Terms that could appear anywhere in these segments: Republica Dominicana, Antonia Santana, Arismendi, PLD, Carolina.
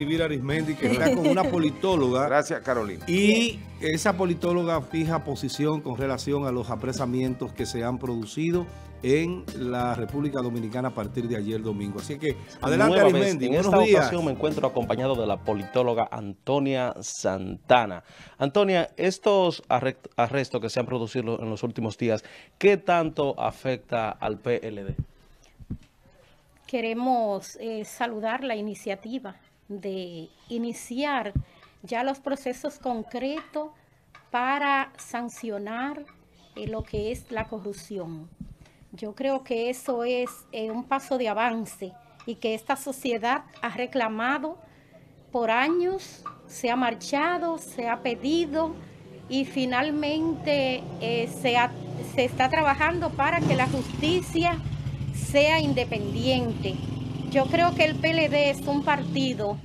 Arismendi, que está con una politóloga. Gracias, Carolina. Y esa politóloga fija posición con relación a los apresamientos que se han producido en la República Dominicana a partir de ayer domingo. Así que, adelante, Arismendi. En esta ocasión me encuentro acompañado de la politóloga Antonia Santana. Antonia, estos arrestos que se han producido en los últimos días, ¿qué tanto afecta al PLD? Queremos saludar la iniciativa de iniciar ya los procesos concretos para sancionar lo que es la corrupción. Yo creo que eso es un paso de avance y que esta sociedad ha reclamado por años, se ha marchado, se ha pedido y finalmente se está trabajando para que la justicia sea independiente. Yo creo que el PLD es un partido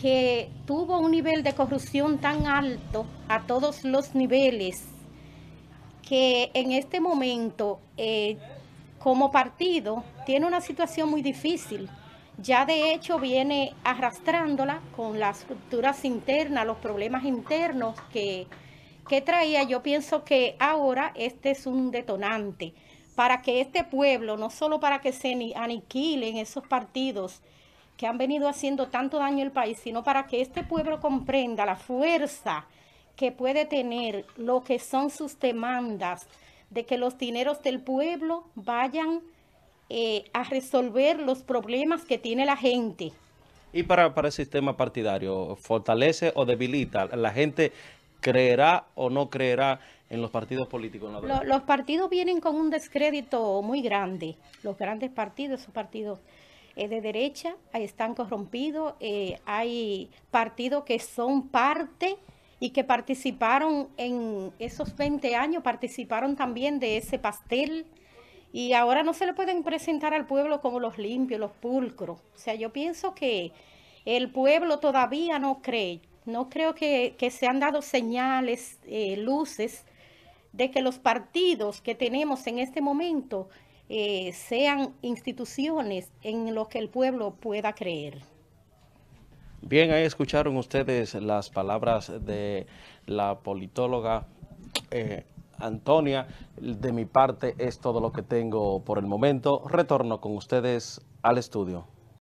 que tuvo un nivel de corrupción tan alto a todos los niveles que en este momento como partido tiene una situación muy difícil. Ya de hecho viene arrastrándola con las estructuras internas, los problemas internos que traía. Yo pienso que ahora este es un detonante para que este pueblo, no solo para que se aniquilen esos partidos que han venido haciendo tanto daño al país, sino para que este pueblo comprenda la fuerza que puede tener lo que son sus demandas, de que los dineros del pueblo vayan a resolver los problemas que tiene la gente. ¿Y para el sistema partidario, fortalece o debilita? ¿La gente creerá o no creerá en los partidos políticos? Los partidos vienen con un descrédito muy grande. Los grandes partidos, esos partidos de derecha, están corrompidos. Hay partidos que son parte y que participaron en esos 20 años, participaron también de ese pastel. Y ahora no se le pueden presentar al pueblo como los limpios, los pulcros. O sea, yo pienso que el pueblo todavía no cree. No creo que se han dado señales, luces, de que los partidos que tenemos en este momento sean instituciones en las que el pueblo pueda creer. Bien, ahí escucharon ustedes las palabras de la politóloga Antonia. De mi parte es todo lo que tengo por el momento. Retorno con ustedes al estudio.